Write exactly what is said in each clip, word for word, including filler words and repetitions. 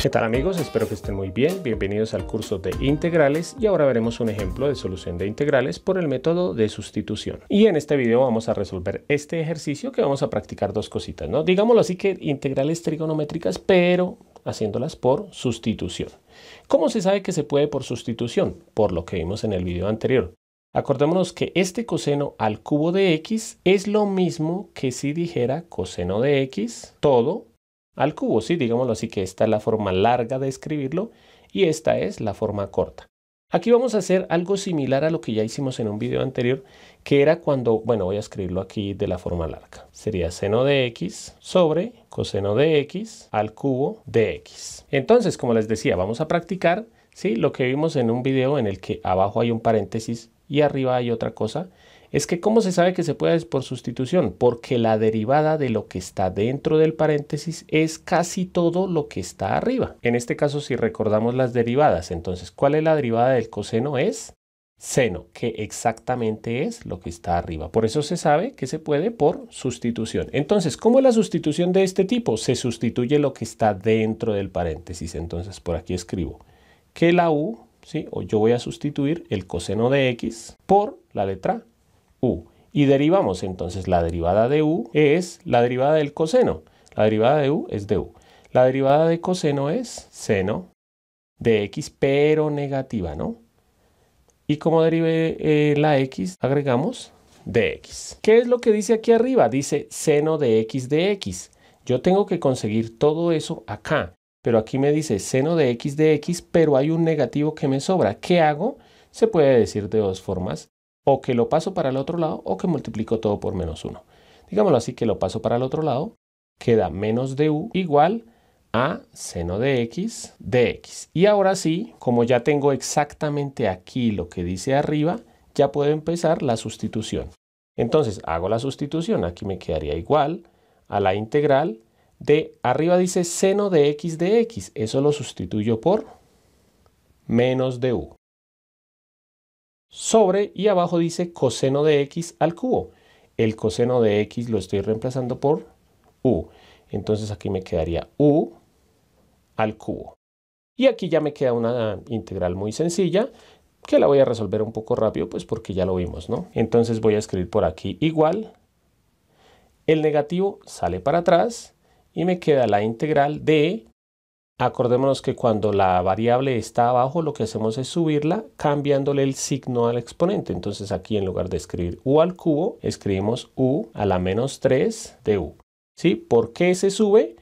¿Qué tal amigos? Espero que estén muy bien. Bienvenidos al curso de integrales y ahora veremos un ejemplo de solución de integrales por el método de sustitución. Y en este video vamos a resolver este ejercicio que vamos a practicar dos cositas, ¿no? Digámoslo así que integrales trigonométricas, pero haciéndolas por sustitución. ¿Cómo se sabe que se puede por sustitución? Por lo que vimos en el video anterior. Acordémonos que este coseno al cubo de x es lo mismo que si dijera coseno de x todo al cubo, sí, digámoslo así que esta es la forma larga de escribirlo y esta es la forma corta. Aquí vamos a hacer algo similar a lo que ya hicimos en un video anterior, que era cuando, bueno, voy a escribirlo aquí de la forma larga. Sería seno de x sobre coseno de x al cubo de x. Entonces, como les decía, vamos a practicar, sí, lo que vimos en un video en el que abajo hay un paréntesis y arriba hay otra cosa. Es que ¿cómo se sabe que se puede por sustitución? Porque la derivada de lo que está dentro del paréntesis es casi todo lo que está arriba. En este caso, si recordamos las derivadas, entonces, ¿cuál es la derivada del coseno? Es seno, que exactamente es lo que está arriba. Por eso se sabe que se puede por sustitución. Entonces, ¿cómo es la sustitución de este tipo? Se sustituye lo que está dentro del paréntesis. Entonces, por aquí escribo que la u, ¿sí? O yo voy a sustituir el coseno de x por la letra u. Y derivamos, entonces la derivada de u es la derivada del coseno. La derivada de u es de u. La derivada de coseno es seno de x, pero negativa, ¿no? Y como derive eh, la x, agregamos de x. ¿Qué es lo que dice aquí arriba? Dice seno de x de x. Yo tengo que conseguir todo eso acá. Pero aquí me dice seno de x de x, pero hay un negativo que me sobra. ¿Qué hago? Se puede decir de dos formas. O que lo paso para el otro lado o que multiplico todo por menos uno. Digámoslo así que lo paso para el otro lado. Queda menos de u igual a seno de x de x. Y ahora sí, como ya tengo exactamente aquí lo que dice arriba, ya puedo empezar la sustitución. Entonces hago la sustitución. Aquí me quedaría igual a la integral de arriba dice seno de x de x. Eso lo sustituyo por menos de u. Sobre y abajo dice coseno de x al cubo. El coseno de x lo estoy reemplazando por u. Entonces aquí me quedaría u al cubo. Y aquí ya me queda una integral muy sencilla que la voy a resolver un poco rápido, pues porque ya lo vimos, ¿no? Entonces voy a escribir por aquí igual. El negativo sale para atrás y me queda la integral de... Acordémonos que cuando la variable está abajo, lo que hacemos es subirla cambiándole el signo al exponente. Entonces aquí en lugar de escribir u al cubo, escribimos u a la menos tres de u. ¿Sí? ¿Por qué se sube?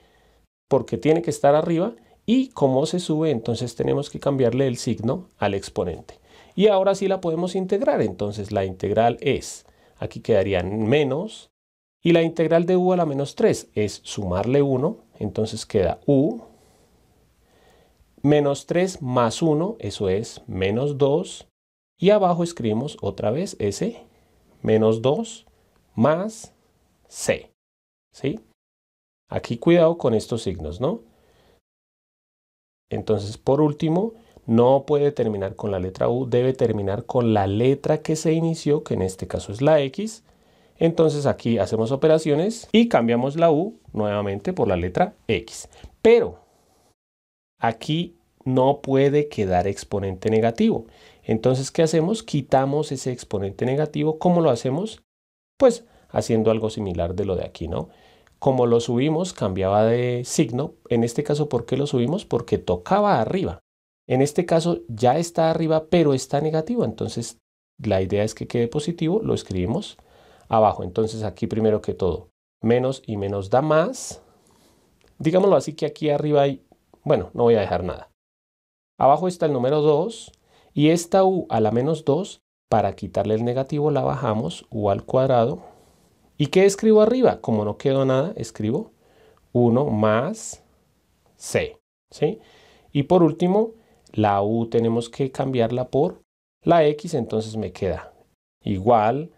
Porque tiene que estar arriba. Y como se sube, entonces tenemos que cambiarle el signo al exponente. Y ahora sí la podemos integrar. Entonces la integral es, aquí quedaría menos. Y la integral de u a la menos tres es sumarle uno. Entonces queda u menos tres más uno, eso es menos dos. Y abajo escribimos otra vez ese menos dos más c. ¿Sí? Aquí cuidado con estos signos, ¿no? Entonces, por último, no puede terminar con la letra u, debe terminar con la letra que se inició, que en este caso es la x. Entonces aquí hacemos operaciones y cambiamos la u nuevamente por la letra x. Pero... aquí no puede quedar exponente negativo. Entonces, ¿qué hacemos? Quitamos ese exponente negativo. ¿Cómo lo hacemos? Pues haciendo algo similar de lo de aquí, ¿no? Como lo subimos, cambiaba de signo. En este caso, ¿por qué lo subimos? Porque tocaba arriba. En este caso, ya está arriba, pero está negativo. Entonces, la idea es que quede positivo. Lo escribimos abajo. Entonces, aquí primero que todo, menos y menos da más. Digámoslo así que aquí arriba hay... bueno, no voy a dejar nada. Abajo está el número dos y esta u a la menos dos, para quitarle el negativo la bajamos, u al cuadrado. ¿Y qué escribo arriba? Como no quedó nada, escribo uno más c, ¿sí? Y por último, la u tenemos que cambiarla por la x, entonces me queda igual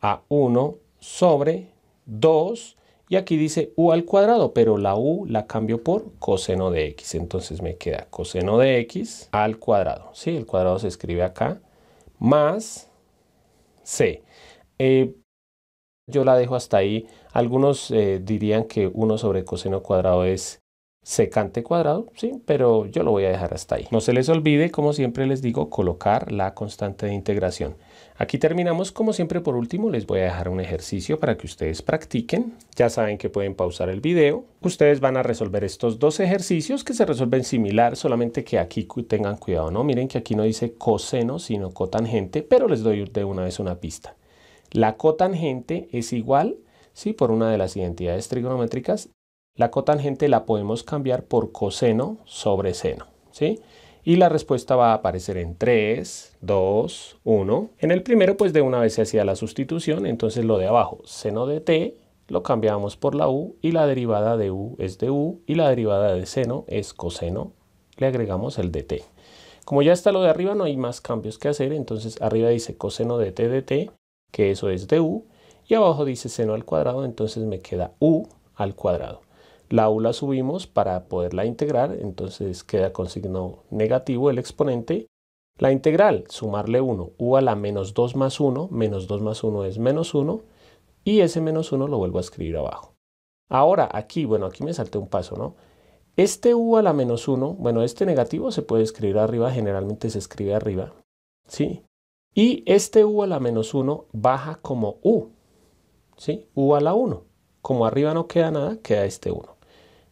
a uno sobre dos. Y aquí dice u al cuadrado, pero la u la cambio por coseno de x. Entonces me queda coseno de x al cuadrado. ¿Sí? El cuadrado se escribe acá, más c. Eh, yo la dejo hasta ahí. Algunos eh, dirían que uno sobre coseno cuadrado es secante cuadrado, sí, pero yo lo voy a dejar hasta ahí. No se les olvide, como siempre les digo, colocar la constante de integración. Aquí terminamos, como siempre. Por último les voy a dejar un ejercicio para que ustedes practiquen. Ya saben que pueden pausar el video. Ustedes van a resolver estos dos ejercicios que se resuelven similar, solamente que aquí tengan cuidado, ¿no? Miren que aquí no dice coseno, sino cotangente, pero les doy de una vez una pista. La cotangente es igual, sí, por una de las identidades trigonométricas. La cotangente la podemos cambiar por coseno sobre seno, ¿sí? Y la respuesta va a aparecer en tres, dos, uno. En el primero, pues de una vez se hacía la sustitución, entonces lo de abajo, seno de t, lo cambiamos por la u, y la derivada de u es de u, y la derivada de seno es coseno, le agregamos el de t. Como ya está lo de arriba, no hay más cambios que hacer, entonces arriba dice coseno de t de t, que eso es de u, y abajo dice seno al cuadrado, entonces me queda u al cuadrado. La u la subimos para poderla integrar, entonces queda con signo negativo el exponente. La integral, sumarle uno, u a la menos dos más uno, menos dos más uno es menos uno, y ese menos uno lo vuelvo a escribir abajo. Ahora aquí, bueno, aquí me salté un paso, ¿no? Este u a la menos uno, bueno, este negativo se puede escribir arriba, generalmente se escribe arriba, ¿sí? Y este u a la menos uno baja como u, ¿sí? U a la uno. Como arriba no queda nada, queda este uno.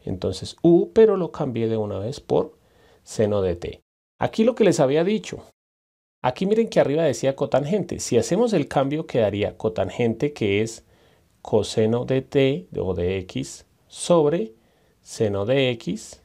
Entonces u, pero lo cambié de una vez por seno de t. Aquí lo que les había dicho. Aquí miren que arriba decía cotangente. Si hacemos el cambio quedaría cotangente, que es coseno de t o de x sobre seno de x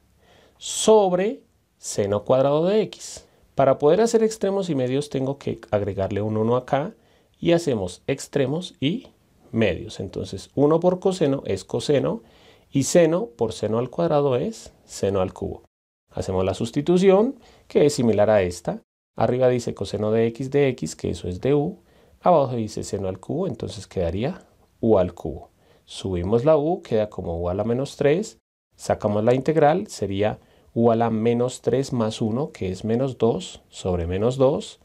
sobre seno cuadrado de x. Para poder hacer extremos y medios tengo que agregarle un uno acá y hacemos extremos y medios. Entonces uno por coseno es coseno, y seno por seno al cuadrado es seno al cubo. Hacemos la sustitución, que es similar a esta. Arriba dice coseno de x de x, que eso es de u. Abajo dice seno al cubo, entonces quedaría u al cubo. Subimos la u, queda como u a la menos tres. Sacamos la integral, sería u a la menos tres más uno, que es menos dos, sobre menos dos.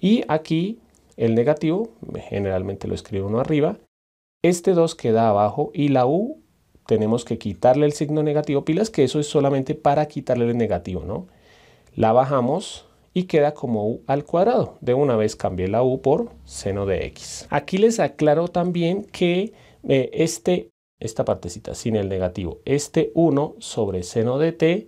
Y aquí el negativo, generalmente lo escribo uno arriba. Este dos queda abajo, y la u tenemos que quitarle el signo negativo, pilas, que eso es solamente para quitarle el negativo, ¿no? La bajamos y queda como u al cuadrado. De una vez cambié la u por seno de x. Aquí les aclaro también que eh, este, esta partecita sin el negativo, este uno sobre seno de t,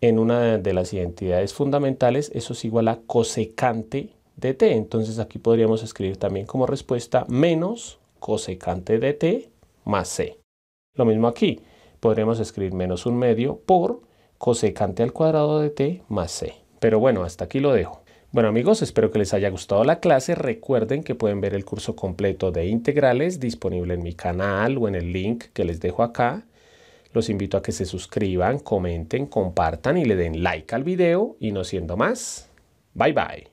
en una de las identidades fundamentales, eso es igual a cosecante de t. Entonces aquí podríamos escribir también como respuesta menos cosecante de t más c. Lo mismo aquí, podremos escribir menos un medio por cosecante al cuadrado de t más c. Pero bueno, hasta aquí lo dejo. Bueno amigos, espero que les haya gustado la clase. Recuerden que pueden ver el curso completo de integrales disponible en mi canal o en el link que les dejo acá. Los invito a que se suscriban, comenten, compartan y le den like al video. Y no siendo más, bye bye.